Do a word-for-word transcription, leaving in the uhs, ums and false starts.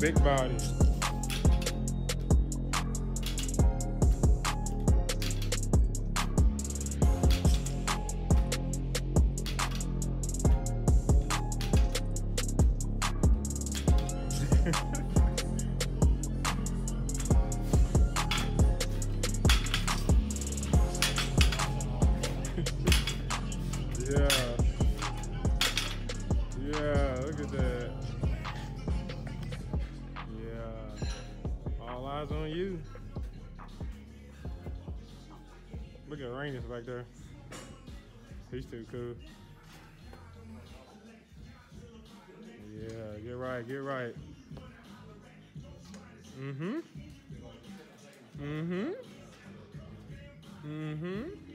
big body. Yeah. Yeah, look at that. Yeah. All eyes on you. Look at Rangers back there. He's too cool. Yeah, get right, get right. Mm-hmm. Mm-hmm. Mm-hmm.